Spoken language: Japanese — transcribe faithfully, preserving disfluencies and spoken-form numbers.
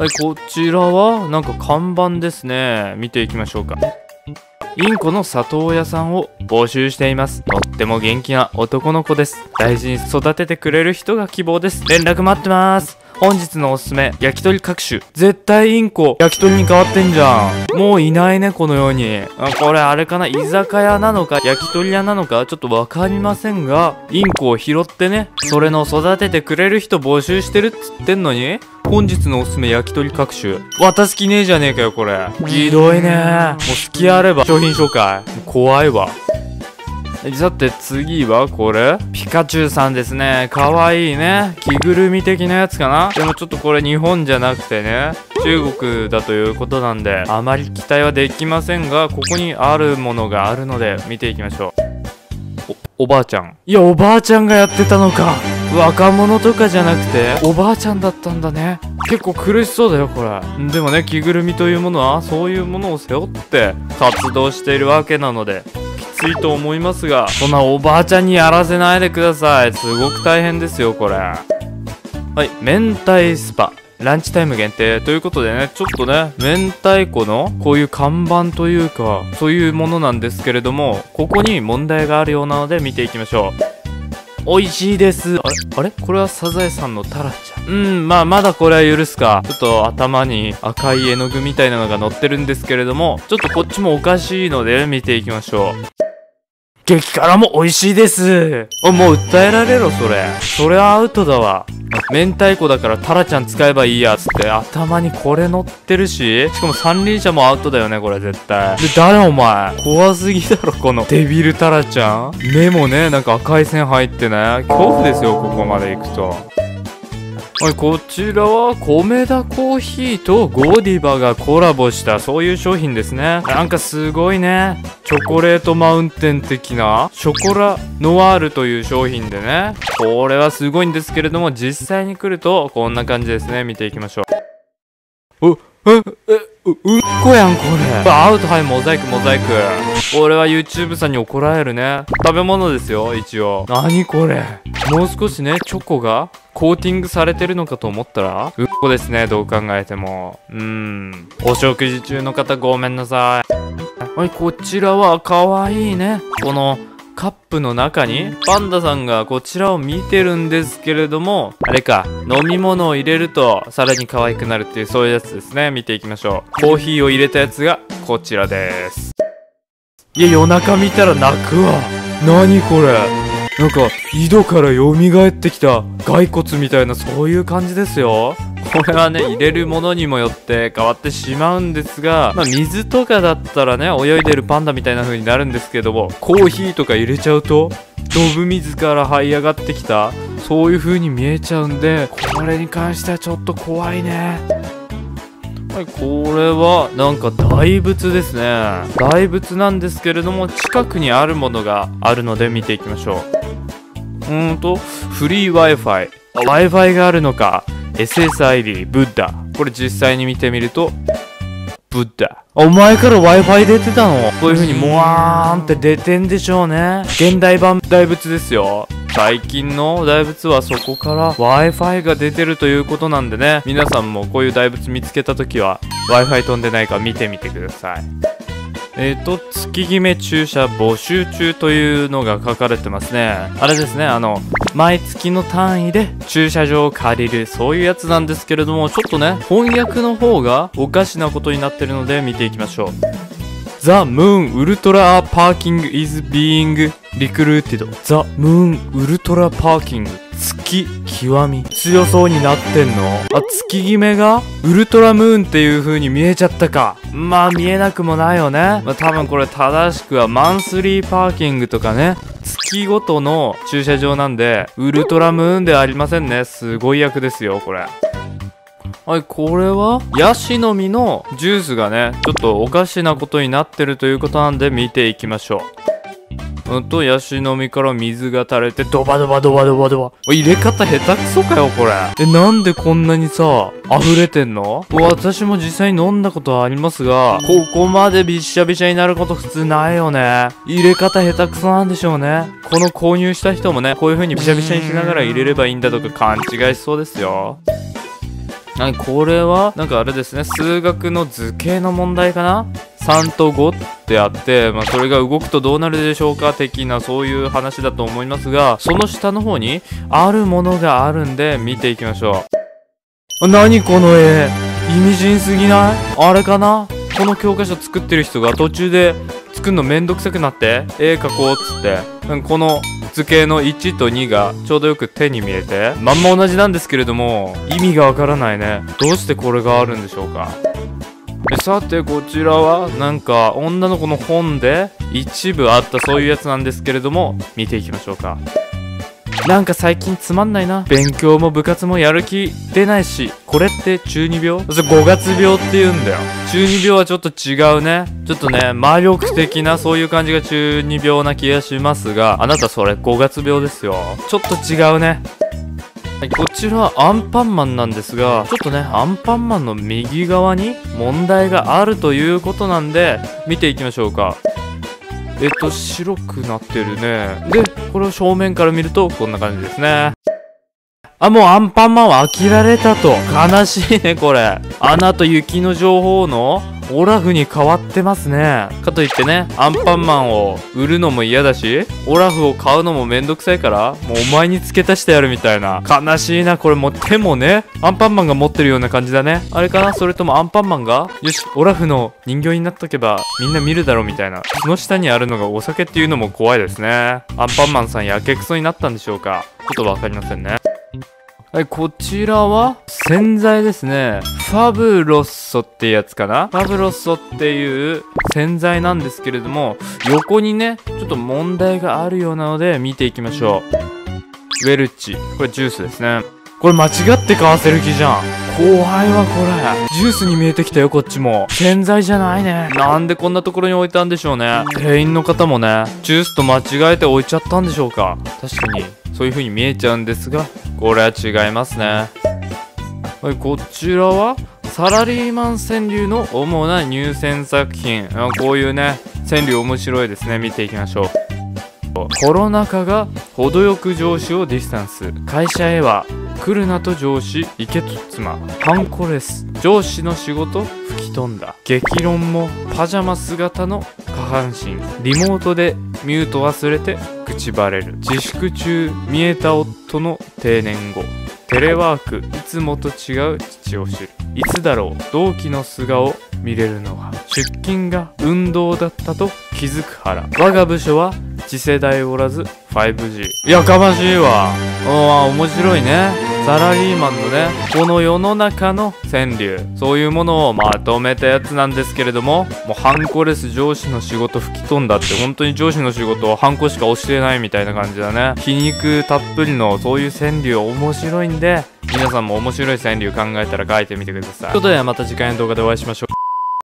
はい、こちらはなんか看板ですね。見ていきましょうか。インコの里親さんを募集しています。とっても元気な男の子です。大事に育ててくれる人が希望です。連絡待ってます。本日のおすすめ、焼き鳥各種。絶対インコ、焼き鳥に変わってんじゃん。もういないね、このように。これあれかな、居酒屋なのか、焼き鳥屋なのか、ちょっとわかりませんが、インコを拾ってね、それの育ててくれる人募集してるっつってんのに、本日のおすすめ、焼き鳥各種。渡す気ねえじゃねえかよ、これ。ひどいねー。もう隙あれば、商品紹介。怖いわ。さて次はこれピカチュウさんですね。かわいいね。着ぐるみ的なやつかな。でもちょっとこれ日本じゃなくてね、中国だということなんであまり期待はできませんが、ここにあるものがあるので見ていきましょう。 お, おばあちゃん。いや、おばあちゃんがやってたのか。若者とかじゃなくておばあちゃんだったんだね。結構苦しそうだよ、これ。でもね、着ぐるみというものはそういうものを背負って活動しているわけなのでいいと思いますが、そんなおばあちゃんにやらせないでください。すごく大変ですよ、これ。はい、明太スパランチタイム限定ということでね、ちょっとね、明太子のこういう看板というかそういうものなんですけれども、ここに問題があるようなので見ていきましょう。美味しいです。あれあれ、これはサザエさんのタラちゃん。うん、まあまだこれは許すか。ちょっと頭に赤い絵の具みたいなのが乗ってるんですけれども、ちょっとこっちもおかしいので見ていきましょう。激辛も美味しいです。あ、もう訴えられろ、それ。それはアウトだわ。明太子だからタラちゃん使えばいいやつって頭にこれ乗ってるし、しかも三輪車もアウトだよね、これ絶対。で、誰お前、怖すぎだろ、このデビルタラちゃん。目もね、なんか赤い線入ってね、恐怖ですよ、ここまで行くと。はい、こちらは米田コーヒーとゴディバがコラボしたそういう商品ですね。なんかすごいね、チョコレートマウンテン的なショコラノワールという商品でね、これはすごいんですけれども、実際に来るとこんな感じですね。見ていきましょう。うっえっう, うんこやん、これ。アウト。はい、モザイクモザイク。これは YouTube さんに怒られるね。食べ物ですよ、一応。何これ、もう少しね、チョコがコーティングされてるのかと思ったらうんこですね、どう考えても。うーん、お食事中の方ごめんなさい。はい、こちらはかわいいね、このカップの中にパンダさんがこちらを見てるんですけれども、あれか、飲み物を入れるとさらに可愛くなるっていうそういうやつですね。見ていきましょう。コーヒーを入れたやつがこちらです。いや、夜中見たら泣くわ。何これ、なんか井戸からよみがえってきた骸骨みたいなそういう感じですよ。これはね、入れるものにもよって変わってしまうんですが、まあ、水とかだったらね、泳いでるパンダみたいな風になるんですけども、コーヒーとか入れちゃうとドブ水から這い上がってきたそういう風に見えちゃうんで、これに関してはちょっと怖いね。はい、これはなんか大仏ですね。大仏なんですけれども、近くにあるものがあるので見ていきましょう。うーんと、フリー Wi-Fi。Wi-Fi があるのか。エスエスアイディー ブッダ。これ実際に見てみるとブッダ。お前から Wi-Fi 出てたの。こういう風にモワーンって出てんでしょうね。現代版大仏ですよ。最近の大仏はそこから Wi-Fi が出てるということなんでね、皆さんもこういう大仏見つけた時は Wi-Fi 飛んでないか見てみてください。えーと、月決め注射募集中というのが書かれてますね。あれですね、あの毎月の単位で駐車場を借りるそういうやつなんですけれども、ちょっとね、翻訳の方がおかしなことになってるので見ていきましょう。 The moon ultra parking is being recruited. The moon ultra parking。 月極み強そうになってんの。あ、月決めがウルトラムーンっていう風に見えちゃったか。まあ見えなくもないよね。まあ、多分これ正しくはマンスリーパーキングとかね、月ごとの駐車場なんでウルトラムーンではありませんね。すごい役ですよ、これ。はい、これはヤシの実のジュースがね、ちょっとおかしなことになってるということなんで見ていきましょう。うんと、ヤシの実から水が垂れてドバドバドバドバドバ。入れ方下手くそかよ、これ。え、なんでこんなにさ溢れてんの。私も実際に飲んだことはありますが、ここまでびっしゃびしゃになること普通ないよね。入れ方下手くそなんでしょうね。この購入した人もね、こういう風にびしゃびしゃにしながら入れればいいんだとか勘違いしそうですよ。はい、これはなんかあれですね、数学の図形の問題かな。さんとごってあって、まあ、それが動くとどうなるでしょうか的な、そういう話だと思いますが、その下の方にあるものがあるんで見ていきましょう。何この絵、意味深すぎない？あれかな、この教科書作ってる人が途中で作るのめんどくさくなって絵描こうっつって、この図形のいちとにがちょうどよく手に見えて、まんま同じなんですけれども意味がわからないね。どうしてこれがあるんでしょうか。さてこちらはなんか女の子の本で一部あったそういうやつなんですけれども、見ていきましょうか。なんか最近つまんないな、勉強も部活もやる気出ないし、これって中二病？それごがつ病って言うんだよ。中二病はちょっと違うね。ちょっとね、魔力的なそういう感じが中二病な気がしますが、あなたそれごがつ病ですよ。ちょっと違うね。こちらはアンパンマンなんですが、ちょっとね、アンパンマンの右側に問題があるということなんで、見ていきましょうか。えっと、白くなってるね。で、これを正面から見ると、こんな感じですね。あ、もうアンパンマンは飽きられたと。悲しいね、これ。アナと雪の女王のオラフに変わってますね。かといってね、アンパンマンを売るのも嫌だし、オラフを買うのもめんどくさいから、もうお前に付け足してやるみたいな。悲しいな、これもう手もね、アンパンマンが持ってるような感じだね。あれかな、それともアンパンマンが、よし、オラフの人形になっとけばみんな見るだろうみたいな。その下にあるのがお酒っていうのも怖いですね。アンパンマンさんやけくそになったんでしょうか。ちょっとわかりませんね。はい、こちらは洗剤ですね。ファブロッソってやつかな。ファブロッソっていう洗剤なんですけれども、横にね、ちょっと問題があるようなので見ていきましょう。ウェルチ。これジュースですね。これ間違って買わせる気じゃん。怖いわ、これ。ジュースに見えてきたよ、こっちも。洗剤じゃないね。なんでこんなところに置いたんでしょうね。店員の方もね、ジュースと間違えて置いちゃったんでしょうか。確かに、そういう風に見えちゃうんですが、これは違いますね。はい、こちらはサラリーマン川柳の主な入選作品。こういうね、川柳面白いですね。見ていきましょう。コロナ禍が程よく上司をディスタンス、会社へは来るなと上司、行けと妻、ハンコレス、上司の仕事吹き飛んだ、激論もパジャマ姿の下半身、リモートでミュート忘れて口バレる、自粛中見えた夫の定年後、テレワークいつもと違う父を知る、いつだろう同期の素顔見れるのは、出勤が運動だったと気づく腹、我が部署は次世代おらず ファイブジー。 やかましいわ。ああ、面白いね。サラリーマンのね、この世の中の川柳、そういうものをまとめたやつなんですけれども、もうハンコレス、上司の仕事吹き飛んだって、本当に上司の仕事はハンコしか教えないみたいな感じだね。皮肉たっぷりのそういう川柳面白いんで、皆さんも面白い川柳考えたら書いてみてください。ということでまた次回の動画でお会いしましょう。